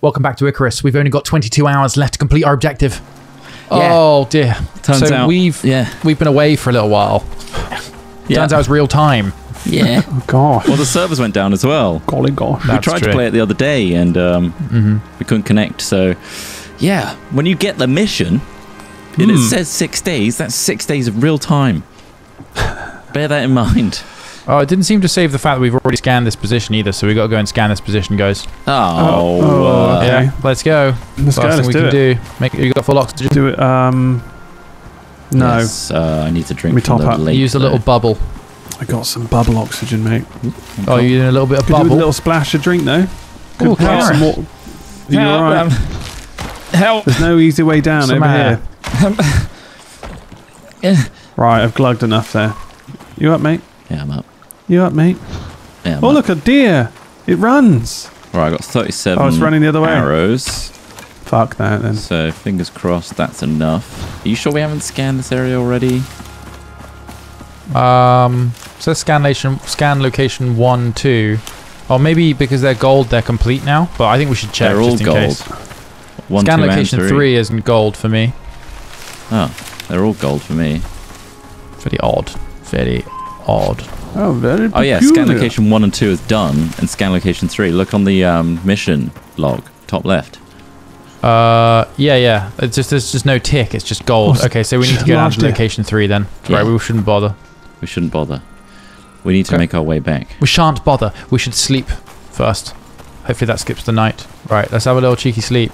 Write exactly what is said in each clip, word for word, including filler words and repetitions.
Welcome back to Icarus. We've only got twenty-two hours left to complete our objective. Yeah. Oh dear. Turns so out we've yeah. we've been away for a little while. Yeah. Turns out it's real time. Yeah. Oh god. Well, the servers went down as well. Golly gosh. We That's tried true. to play it the other day and um, mm-hmm. we couldn't connect. So yeah, when you get the mission mm. and it says six days, that's six days of real time. Bear that in mind. Oh, it didn't seem to save the fact that we've already scanned this position either, so we got to go and scan this position, guys. Oh. oh okay. Yeah, let's go. Let's Last go, let's we do can it. Do. Make, you got full oxygen? Do it, um... No. Yes, uh, I need to drink from the lake. Use a little bubble. I got some bubble oxygen, mate. Oh, you doing a little bit of Could bubble? Do a little splash of drink, though. Could oh, some more. Are you all right? Um, help! There's no easy way down some over air. here. Right, I've glugged enough there. You up, mate? Yeah, I'm up. You up, mate? Yeah, I'm oh, up. Look, a deer! It runs! Alright, I got thirty-seven. Oh, it's running the other way. Arrows. Fuck that, then. So, fingers crossed, that's enough. Are you sure we haven't scanned this area already? Um, so scan location, scan location one, two. Or maybe because they're gold, they're complete now. But I think we should check they're just all in gold. Case. One, scan two, location three. three isn't gold for me. Oh, they're all gold for me. Very odd. Very odd. Oh, very peculiar. Oh yeah, scan location one and two is done, and scan location three. Look on the um, mission log, top left. Uh, yeah, yeah. It's just there's just no tick. It's just gold. Oh, okay, so we need to go down to location three then. Yeah. Right, we shouldn't bother. We shouldn't bother. We need to okay. make our way back. We shan't bother. We should sleep first. Hopefully that skips the night. Right, let's have a little cheeky sleep.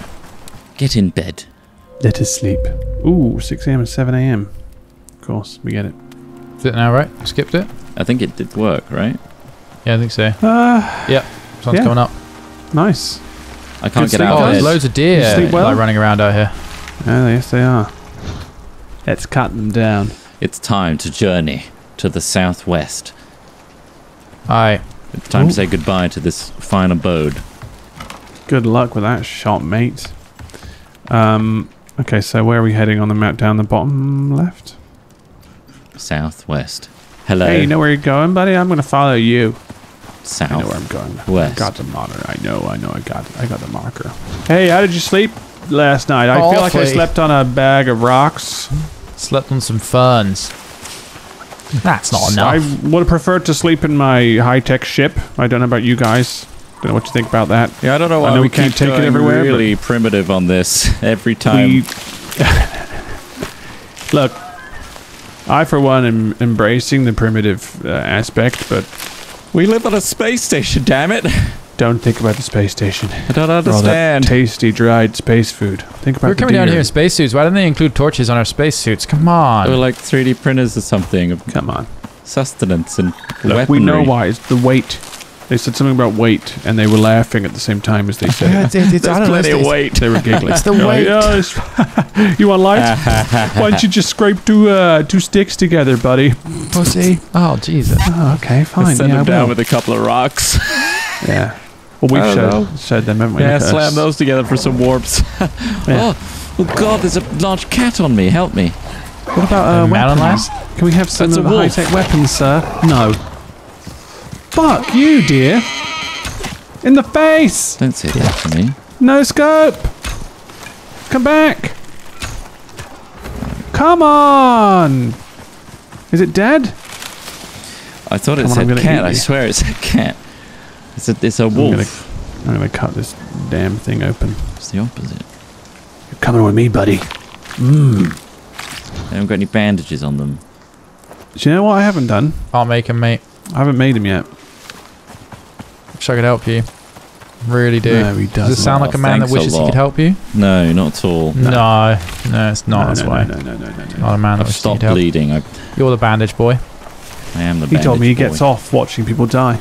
Get in bed. Let us sleep. Ooh, six a m and seven a m Of course, we get it. Is it now, right? Skipped it? I think it did work, right? Yeah, I think so. Uh, yep, sun's yeah. coming up. Nice. I can't Good get out of oh, there's loads of deer well? like, running around out here. Oh, yes they are. Let's cut them down. It's time to journey to the southwest. Aye. It's time Ooh. to say goodbye to this fine abode. Good luck with that shot, mate. Um, okay, so where are we heading on the map? Down the bottom left? Southwest. Hello. Hey, you know where you're going, buddy? I'm gonna follow you. South. I know where I'm going. West. I got the monitor. I know. I know. I got. I got the marker. Hey, how did you sleep last night? I Awfully. feel like I slept on a bag of rocks. Slept on some ferns. That's not enough. I would have preferred to sleep in my high-tech ship. I don't know about you guys. Don't know what you think about that. Yeah, I don't know why I know we, we can't take it everywhere. Really primitive on this every time. We... Look. I, for one, am embracing the primitive uh, aspect, but... We live on a space station, damn it! Don't think about the space station. I don't understand. All that tasty, dried space food. Think about We're the coming deer. down here in spacesuits. Why don't they include torches on our spacesuits? Come on! They're like three D printers or something. Come on. Sustenance and Look, weaponry. We know why. It's the weight. They said something about weight, and they were laughing at the same time as they said yeah, it. It's, it's, There's plenty of weight. They were giggling. It's the weight. You want light? Why don't you just scrape two uh, two sticks together, buddy? Pussy. Oh, Jesus. Oh, okay, fine. Let's send yeah, them down with a couple of rocks. Yeah. Well, we've showed, showed them, haven't we? Yeah, slam those together for some warmth. Yeah. Oh, oh, God, there's a large cat on me. Help me. What about uh, weapons? Can we have some of the high-tech weapons, sir? No. Fuck you, dear! In the face! Don't say that to me. No scope! Come back! Come on! Is it dead? I thought it said cat. I swear it's a cat. It's a it's a wolf. I'm gonna, I'm gonna cut this damn thing open. It's the opposite. You're coming with me, buddy. Mmm. They haven't got any bandages on them. Do you know what I haven't done? I'll make them, mate. I haven't made them yet. Wish I could help you. Really do. No, he doesn't. Does it sound like a man that wishes he could help you? No, not at all. No, no, it's not. That's why. No, no, no, no, no. Not a man that wishes he could help. Stop bleeding. You're the bandage boy. I am the bandage boy. He told me he gets off watching people die.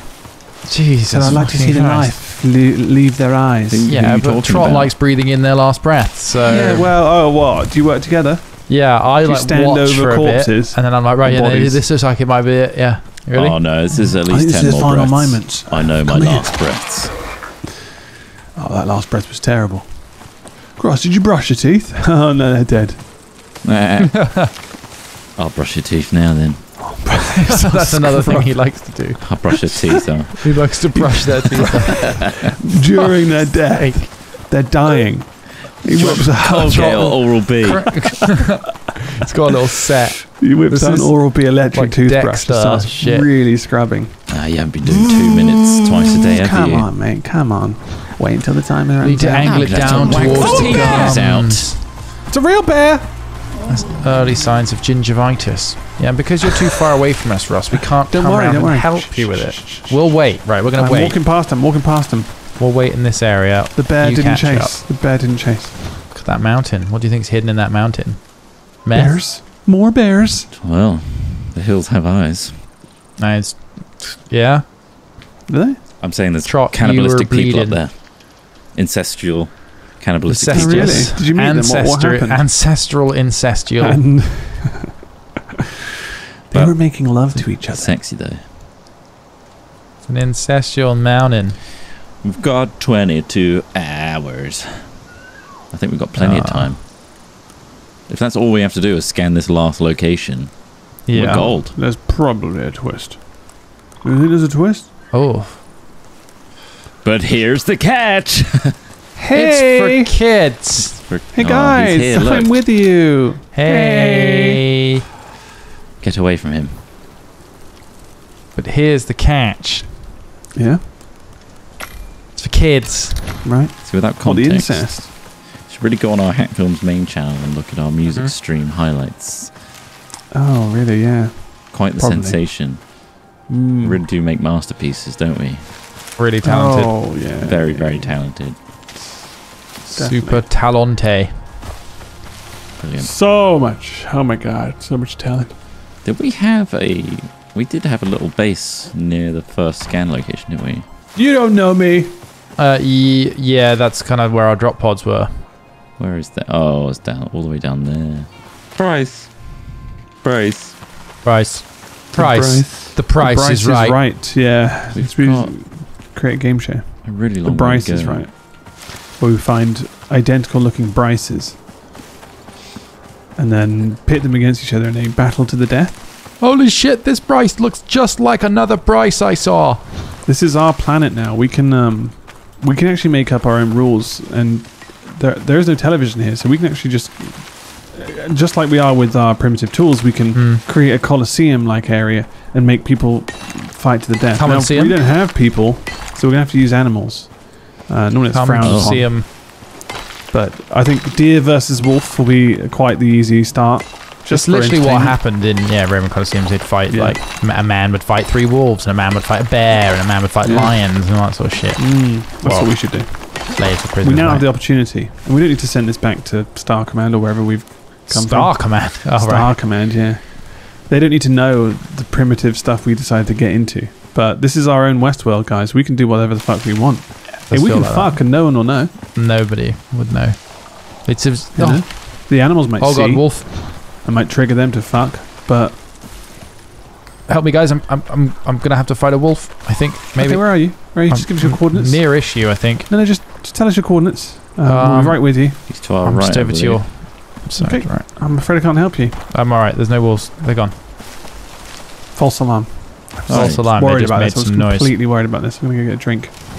Jesus. And I'd like to see the knife leave their eyes. Yeah, but Trot likes breathing in their last breath. So. Yeah. Well, oh, what? Do you work together? Yeah, I like watch for a bit, and then I'm like, right, yeah, this looks like it might be it. Yeah. Really? Oh no, this is at least ten more final breaths. I know my Come last here. breaths. Oh, that last breath was terrible. Gross, did you brush your teeth? Oh no, they're dead. Nah. I'll brush your teeth now then. Oh, so that's another thing he likes to do. I'll brush your teeth though. He likes to brush their teeth during their day. They're dying. He whips out Oral-B. It's got a little set. He whips out an Oral-B electric like toothbrush. Starts shit. really scrubbing. Ah, uh, you haven't been doing two minutes twice a day, have come you? Come on, mate. Come on. Wait until the time around. We need to angle it down, down towards the teeth. It's out. It's a real bear. That's early signs of gingivitis. Yeah, and because you're too far away from us, Ross, we can't don't come worry, around don't and help shh, you with it. We'll wait. Right, we're going to wait. I'm walking past him. Walking past him. We'll wait in this area. The bear you didn't chase. Up. The bear didn't chase. Look at that mountain. What do you think's hidden in that mountain? Meth? Bears. More bears. Well, the hills have eyes. Nice. Yeah. Do they? I'm saying there's Trot, cannibalistic people up there. Incestual. Cannibalistic people. Really? Did you mean Ancestor what, what happened? Ancestral incestual. And they but were making love to each other. Sexy though. It's an incestual mountain. We've got twenty-two hours. I think we've got plenty uh, of time. If that's all we have to do is scan this last location, yeah, we're gold. There's probably a twist. Do you think there's a twist? Oh. But here's the catch. Hey. It's for kids. It's for, hey, oh, guys. Here, I'm with you. Hey. Hey. Get away from him. But here's the catch. Yeah? For kids, right? So without context, the incest. You should really go on our Hat Films main channel and look at our music mm-hmm. stream highlights. Oh, really? Yeah. Quite the Probably. sensation. Mm. We really do make masterpieces, don't we? Really talented. Oh yeah. Very, yeah. very talented. Definitely. Super talente. Brilliant. So much. Oh my God, so much talent. Did we have a? We did have a little base near the first scan location, didn't we? You don't know me. Uh, yeah, that's kind of where our drop pods were. Where is that? Oh, it's down all the way down there. Price, price, price, price. The price, the price, the price is, is right. right. Yeah, we've got create a game show. I really long the price is right. Where we find identical-looking Bryces, and then pit them against each other in a battle to the death. Holy shit! This Bryce looks just like another Bryce I saw. This is our planet now. We can um, we can actually make up our own rules, and there there is no television here, so we can actually just just like we are with our primitive tools, we can mm. create a Colosseum-like area and make people fight to the death. Now, we don't have people, so we're gonna have to use animals. Uh, normally it's frowned upon. But I think deer versus wolf will be quite the easy start. Just literally what happened in yeah Roman Colosseums. They'd fight yeah. like a man would fight three wolves, and a man would fight a bear, and a man would fight yeah. lions, and all that sort of shit. Mm, that's well, what we should do. Prisoners, we now right? have the opportunity, and we don't need to send this back to Star Command or wherever we've come Star from. Command. Oh, Star right. Command, yeah. They don't need to know the primitive stuff we decided to get into. But this is our own Westworld, guys. We can do whatever the fuck we want. Hey, we can like fuck, that. and no one will know. Nobody would know. It's just, oh. know? the animals might. Oh see. God, wolf. I might trigger them to fuck, but help me, guys! I'm I'm I'm I'm gonna have to fight a wolf. I think maybe. Okay, where are you? Where are you? Just I'm, give us your coordinates. Near-ish you, I think. No, no, just just tell us your coordinates. Um, um, we're right with you. He's to our I'm right, just over to your. Sorry, okay. right. I'm afraid I can't help you. I'm all right. There's no wolves. They're gone. False alarm. False alarm. Worried just about made this. Some I was completely noise. worried about this. I'm gonna go get a drink. Here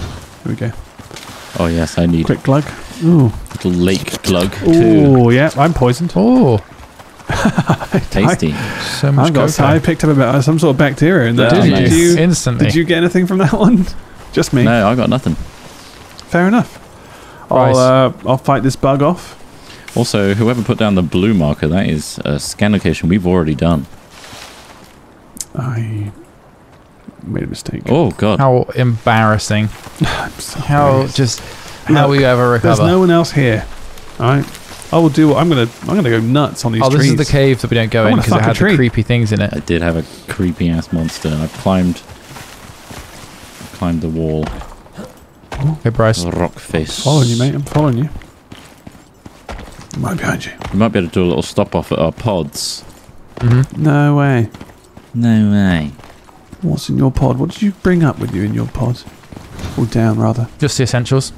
we go. Oh yes, I need. Quick glug. Ooh. Little lake glug. Ooh, yeah. I'm poisoned. Oh. Tasty. So much I've got, I picked up about some sort of bacteria in there. Did, nice. did you instantly? Did you get anything from that one? Just me. No, I got nothing. Fair enough. I'll uh, I'll fight this bug off. Also, whoever put down the blue marker, that is a scan location we've already done. I made a mistake. Oh God! How embarrassing! I'm so how just Look, how we ever recover? There's no one else here. All right. I will do. What, I'm gonna. I'm gonna go nuts on these. Oh, this trees. is the cave that we don't go I in because it had the creepy things in it. I did have a creepy ass monster. I climbed, climbed the wall. Oh. Hey, Bryce. Rock face. I'm following you, mate. I'm following you. I'm right behind you. We might be able to do a little stop off at our pods. Mm-hmm. No way. No way. What's in your pod? What did you bring up with you in your pod? Or down rather? Just the essentials.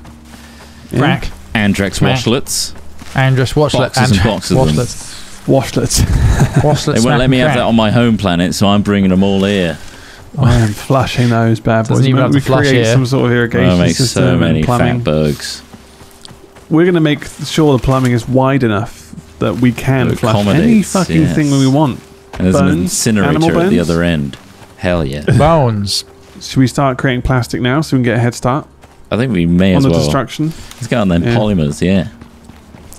Yeah. Rack. Andrex washlets. Andrex watchlets. Boxes and boxes washlets. Washlets. washlets. They won't let me have that on my home planet, so I'm bringing them all here. I am flushing those bad boys. Doesn't even have to flush here. Some sort of irrigation oh, system. So many fat bugs. we're going to make sure the plumbing is wide enough that we can flash any fucking yes. thing we want. And there's bones, an incinerator at the other end. Hell yeah. Bones. Should we start creating plastic now so we can get a head start? I think we may as well. On the destruction. Let's go on then. Yeah. Polymers, yeah.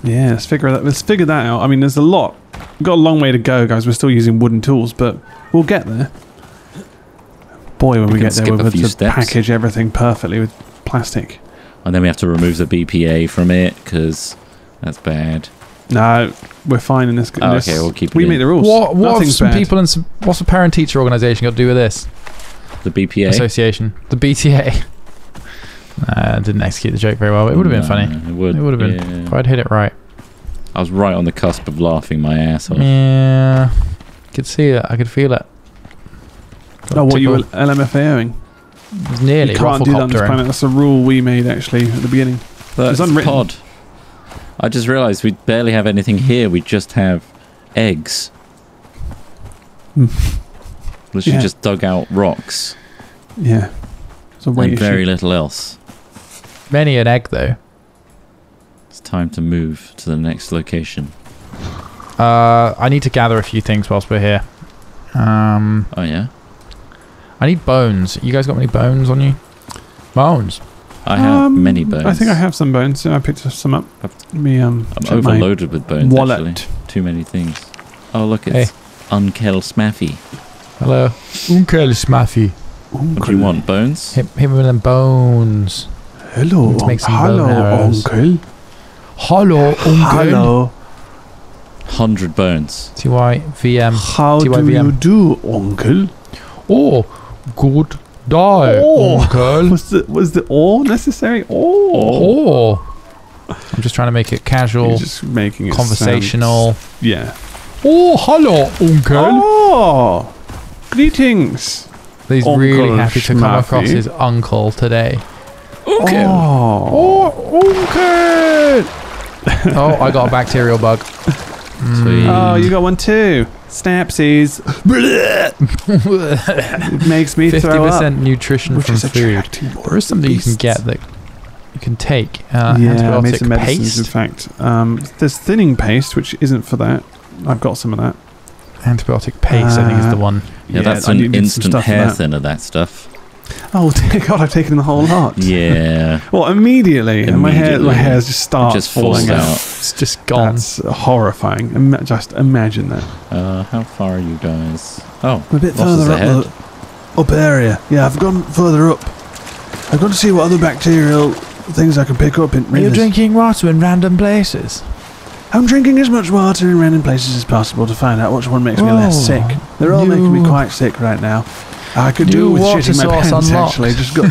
Yeah, let's figure that. Let's figure that out. I mean, there's a lot. We've got a long way to go, guys. We're still using wooden tools, but we'll get there. Boy, when we get there, we'll have to package everything perfectly with plastic. And then we have to remove the B P A from it because that's bad. No, we're fine in this. In oh, okay, we'll keep. It we in. Make the rules. What? What have some people and some, what's a parent-teacher organisation got to do with this? The B P A association. The B T A. I uh, didn't execute the joke very well, but it would have no, been funny. It would. It would have yeah. been. If I'd hit it right. I was right on the cusp of laughing my ass off. Yeah, I could see it. I could feel it. Got oh, what you were L M F A O ing? Nearly. You can't do that on this planet. That's a rule we made actually at the beginning. It's unwritten. Pod. I just realised we barely have anything here. We just have eggs. Mm. Literally yeah. just dug out rocks. Yeah. It's a and very little else. Many an egg though. It's time to move to the next location. Uh, I need to gather a few things whilst we're here. Um. Oh yeah. I need bones. You guys got many bones on you? Bones. I have um, many bones. I think I have some bones. I picked some up. Let me, um, I'm overloaded with bones, wallet. Actually. Too many things. Oh, look, it's hey. Uncle Smaffy. Hello. Uncle Smaffy. What do you want, bones? Hit, hit me with them bones. Hello, um, hello, uncle. Hello, uncle. Hello. one hundred bones. T Y V M. How T Y V M. Do you do, uncle? Oh, good die, oh. uncle. Was the, was the "or" necessary? Oh. oh. I'm just trying to make it casual, just making it conversational. Sound. Yeah. Oh, hello, uncle. Oh, greetings. He's uncle really happy to Schmaffy. Come across his uncle today. Uncle. Oh, oh uncle. Oh, I got a bacterial bug. Sweet. Oh, you got one too. Snapsies. It makes me throw up. fifty percent nutrition which from is food. There is something beasts. You can get that you can take. Uh, yeah, antibiotic I made some medicines, paste. In fact, um, there's thinning paste, which isn't for that. I've got some of that. Antibiotic paste, uh, I think, is the one. Yeah, yeah that's I an instant hair that. Thinner. That stuff. Oh dear God! I've taken the whole lot. Yeah. Well, immediately, immediately. And my hair, my hair's just starts just falling out. It's just gone. That's horrifying. Ima just imagine that. Uh, how far are you guys? Oh, I'm a bit further up, the, up area. Yeah, I've gone further up. I've got to see what other bacterial things I can pick up in. Are you drinking water in random places? I'm drinking as much water in random places as possible to find out which one makes Whoa. Me less sick. They're all you. Making me quite sick right now. I could do with shitting my pants, unlocked. Actually. Just, go,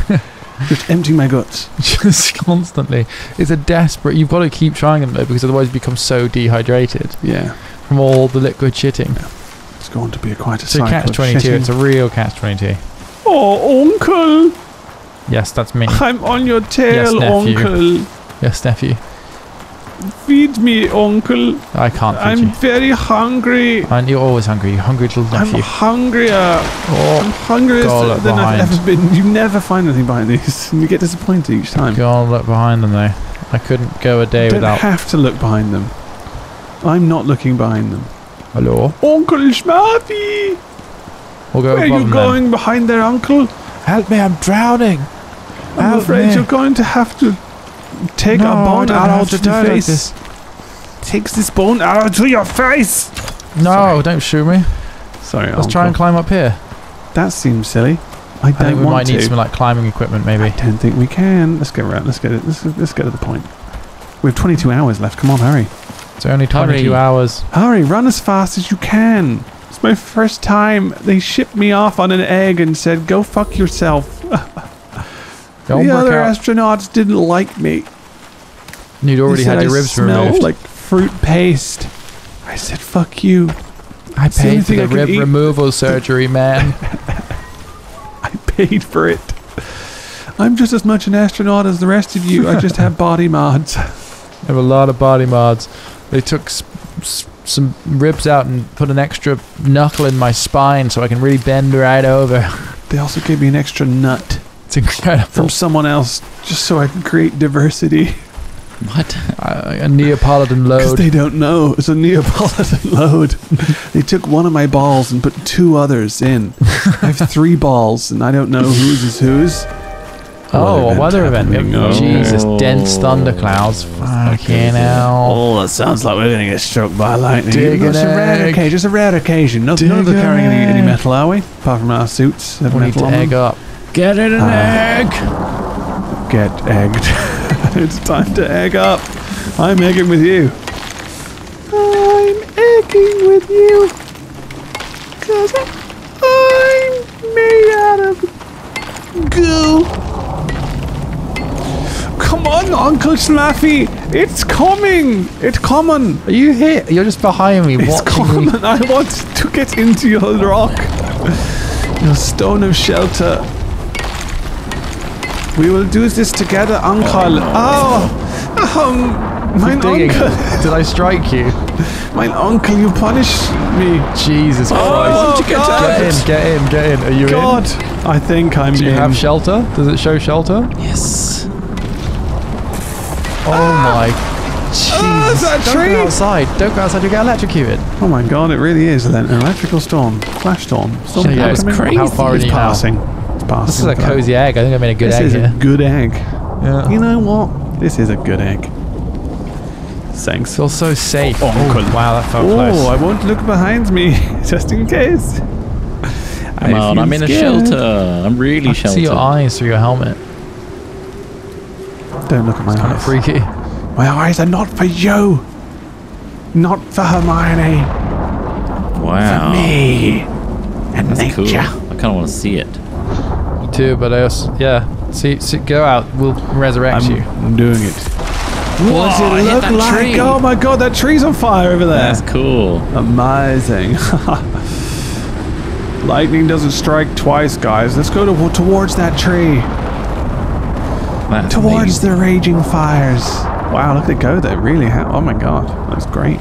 just emptying my guts. Just constantly. It's a desperate... You've got to keep trying them, though, because otherwise you become so dehydrated. Yeah. From all the liquid shitting. Yeah. It's going to be a quite a so cycle catch twenty-two. It's a real catch twenty-two. Oh, uncle! Yes, that's me. I'm on your tail, yes, uncle. Yes, nephew. Feed me, uncle. I can't feed I'm you. I'm very hungry. And you're always hungry. You hungry little nephew. I'm hungrier. Oh, I'm hungrier than behind. I've ever been. You never find anything behind these. You get disappointed each time. Go on, look behind them, though. I couldn't go a day you don't without... don't have to look behind them. I'm not looking behind them. Hello? Uncle Schmaffy! We'll go Where above are you them, going then. Behind there, uncle? Help me, I'm drowning. I'm Help afraid me. You're going to have to... Take no, a bone arrow to, to your face. Like Take this bone arrow to your face. No, Sorry. Don't shoot me. Sorry, let's uncle. Try and climb up here. That seems silly. I don't I think we want might to. Need some like climbing equipment, maybe. I don't think we can. Let's go around. Let's get it. Let's let's get to the point. We have twenty-two hours left. Come on, hurry. It's only twenty-two hurry. Hours. Hurry, run as fast as you can. It's my first time. They shipped me off on an egg and said, "Go fuck yourself." Don't the other out. Astronauts didn't like me. And you'd already had your ribs removed. I smelled like fruit paste. I said, fuck you. I it's paid the for the rib eat. Removal surgery, man. I paid for it. I'm just as much an astronaut as the rest of you. I just have body mods. I have a lot of body mods. They took s s some ribs out and put an extra knuckle in my spine so I can really bend right over. They also gave me an extra nut. It's incredible. From someone else, just so I can create diversity. What? Uh, a Neapolitan load. Because they don't know. It's a Neapolitan load. They took one of my balls and put two others in. I have three balls, and I don't know whose is whose. Oh, a weather event. Oh. Jesus, dense thunderclouds. Fucking hell. Oh, that sounds like we're going to get struck by lightning. Dig an egg. Occasion, just a rare occasion. Not, none of us carrying any, any metal, are we? Apart from our suits. We need to egg up. Get it an uh, egg. Get egged. It's time to egg up. I'm egging with you. I'm egging with you. Because I'm made out of goo. Come on, Uncle Slaffy! It's coming! It's coming! Are you here? You're just behind me. It's coming! Me. I want to get into your rock. Your stone of shelter. We will do this together, Uncle. Oh! oh my Uncle! Did I strike you? My Uncle, you punished me. Jesus Christ. Oh, get, get in, get in, get in. Are you God. in? God! I think I'm in. Do you in. have shelter? Does it show shelter? Yes. Oh ah! my Jesus. Oh, is that a tree? Don't go outside. Don't go outside, you'll get electrocuted. Oh my God, it really is an electrical storm. Flash storm. storm yeah, it's crazy. How far it's passing. Now? It's passing. This is a cozy egg. I think I made a good this egg This is here. a good egg. Yeah. You know what? This is a good egg. Thanks. Feels so safe. Oh, oh, oh wow, that felt oh, close. Oh, I won't look behind me, just in case. Come on, I'm in scared. a shelter. I'm really I sheltered. I see your eyes through your helmet. Don't look at my it's eyes. Kind of freaky. My eyes are not for you. Not for Hermione. Wow. For me. And That's nature. Cool. I kind of want to see it. Me too, but I also, yeah. See, see go out. We'll resurrect I'm, you. I'm doing it. What does it look like? Tree. Oh my God, that tree's on fire over there. That's cool. Amazing. Lightning doesn't strike twice, guys. Let's go to, towards that tree. That's Towards amazing. the raging fires. Wow, look at it go there, really. Oh my God, that's great.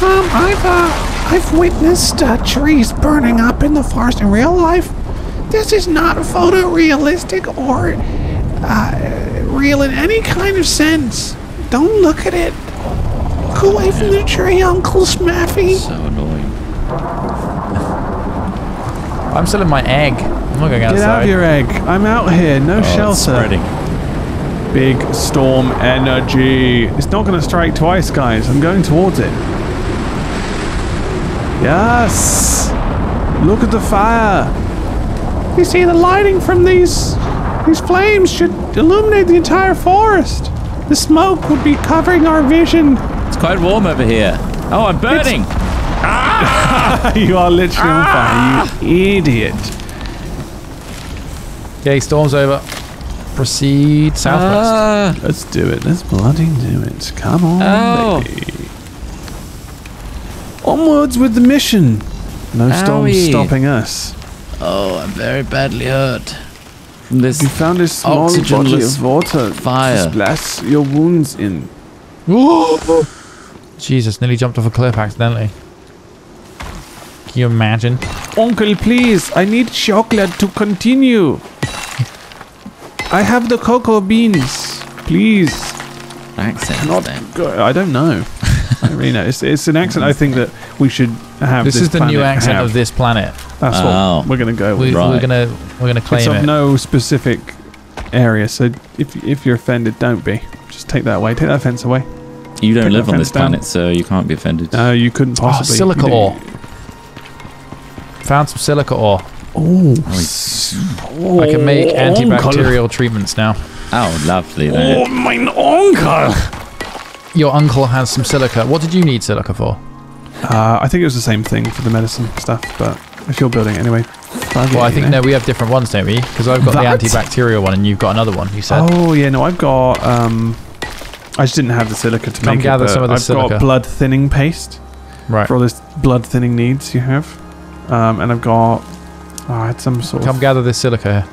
Um, I've, uh, I've witnessed uh, trees burning up in the forest in real life. This is not photorealistic or uh, real in any kind of sense. Don't look at it. Look away from the tree, Uncle Smaffy. So annoying. I'm still in my egg. I'm not going outside. Get out of your egg. I'm out here. No oh, shelter. It's Big storm energy. It's not going to strike twice, guys. I'm going towards it. Yes. Look at the fire. You see, the lighting from these these flames should illuminate the entire forest. The smoke would be covering our vision. It's quite warm over here. Oh, I'm burning. Ah! You are literally ah! on fire, you idiot. Okay, storm's over. Proceed southwest. Uh, Let's do it. Let's bloody do it. Come on, oh. baby. Onwards with the mission. No Owie. storms stopping us. Oh, I'm very badly hurt. This you found a small bottle of water fire. to splash your wounds in. Whoa. Jesus, nearly jumped off a cliff accidentally. Can you imagine? Uncle, please, I need chocolate to continue. I have the cocoa beans, please. Accent. I cannot go, I don't know. I don't really know. It's, it's an accent I think that we should have. This, this is the new accent have. of this planet. That's oh. what we're going to go with. We, right. We're going to we're going to claim it's of it. no specific area. So if if you're offended, don't be. Just take that away. Take that offense away. You don't take live on this down. planet, so you can't be offended. No, you couldn't possibly. Oh, silica ore. Found some silica ore. Oh, so I can make antibacterial uncle. treatments now. Oh, lovely. There. Oh, my uncle! Your uncle has some silica. What did you need silica for? Uh, I think it was the same thing for the medicine stuff, but if you're building it anyway. Well, I think, know. no, we have different ones, don't we? Because I've got that? the antibacterial one and you've got another one, you said. Oh, yeah, no, I've got... Um, I just didn't have the silica to Come make gather it, some of the I've silica. got blood thinning paste right. for all this blood thinning needs you have. Um, and I've got... Oh, I had some sort Come of... Come gather this silica here.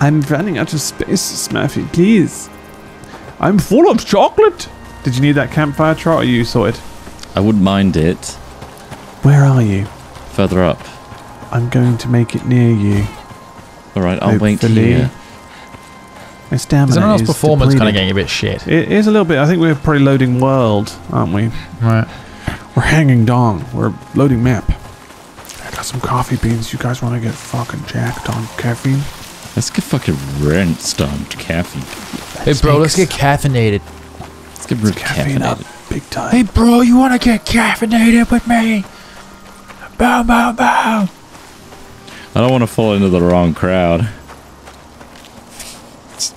I'm running out of space, Smaffy, please. I'm full of chocolate. Did you need that campfire trot or you sorted? I wouldn't mind it. Where are you? Further up. I'm going to make it near you. All right, I'll Hopefully. wait here. It's stamina. Someone's performance kind of getting a bit shit. It is a little bit. I think we're probably loading world, aren't we? Right. We're hanging down. We're loading map. I got some coffee beans. You guys want to get fucking jacked on caffeine? Let's get fucking rinsed on caffeine. Hey, bro, let's get caffeinated. Let's get let's caffeine up big time. Hey, bro, you want to get caffeinated with me? Bow, bow, bow. I don't want to fall into the wrong crowd.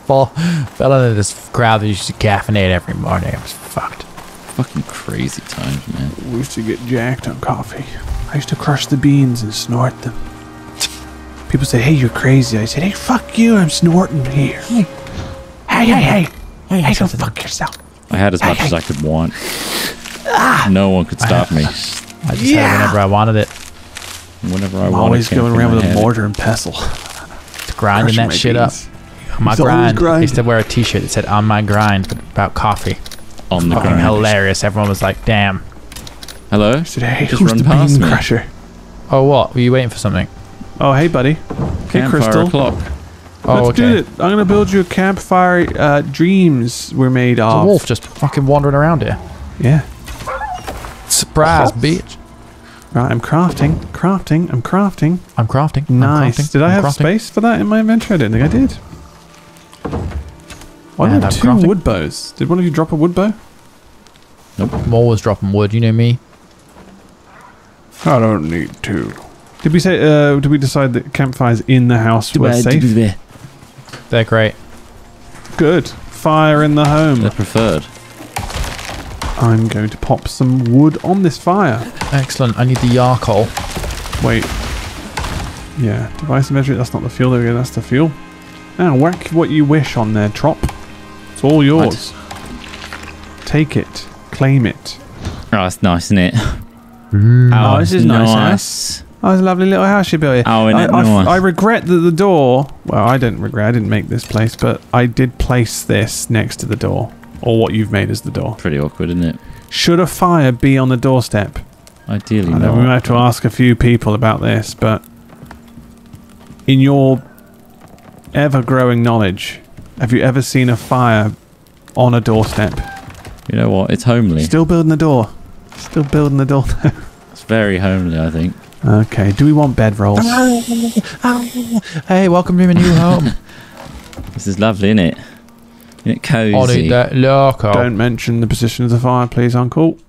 Fall, fell into this crowd that used to caffeinate every morning. I was fucked. Fucking crazy times, man. We used to get jacked on coffee. I used to crush the beans and snort them. People said, hey, you're crazy. I said, hey, fuck you. I'm snorting here. Hey, hey, hey. Hey, hey, don't fuck yourself. I had as much hey, as I could want. Ah, no one could stop I, me. I just yeah. had it whenever I wanted it. Whenever I I'm wanted it. Always going around with a mortar and pestle. It's grinding that shit beans. Up. On my He's grind. I used to wear a t-shirt that said on my grind about coffee. On the fucking grind. Hilarious. Everyone was like, damn. Hello? I said, hey, just who's run the past bean me? Crusher? Oh, what? Were you waiting for something? Oh, hey, buddy. Hey, campfire Crystal. Clock. Oh, let's okay. do it. I'm going to build you a campfire. Uh, dreams were made There's of. A wolf just fucking wandering around here. Yeah. Surprise, bitch. Right, I'm crafting. Crafting. I'm crafting. I'm crafting. Nice. I'm crafting. Did I have crafting. Space for that in my inventory? I didn't think I did. Why yeah, are there two crafting. Wood bows? Did one of you drop a wood bow? Nope. I'm always dropping wood, you know me. I don't need to. Did we say, uh, did we decide that campfires in the house were safe? They're great. Good. Fire in the home. They're preferred. I'm going to pop some wood on this fire. Excellent. I need the charcoal. Wait. Yeah. Device inventory. That's not the fuel. There we go. That's the fuel. Now, whack what you wish on there, Trop. It's all yours. Right. Take it. Claim it. Oh, that's nice, isn't it? Mm. Oh, oh, this is nice. nice. Oh, it's a lovely little house you built here. Oh, isn't it I, nice? I, I regret that the door... Well, I don't regret. I didn't make this place, but I did place this next to the door. Or what you've made as the door. Pretty awkward, isn't it? Should a fire be on the doorstep? Ideally not. I know we might have to ask a few people about this, but... In your... ever-growing knowledge. Have you ever seen a fire on a doorstep? You know what? It's homely. Still building the door. Still building the door though. It's very homely, I think. Okay. Do we want bedrolls? Hey, welcome to my new home. This is lovely, isn't it? Isn't it cozy? I need that local. Don't mention the position of the fire, please, Uncle.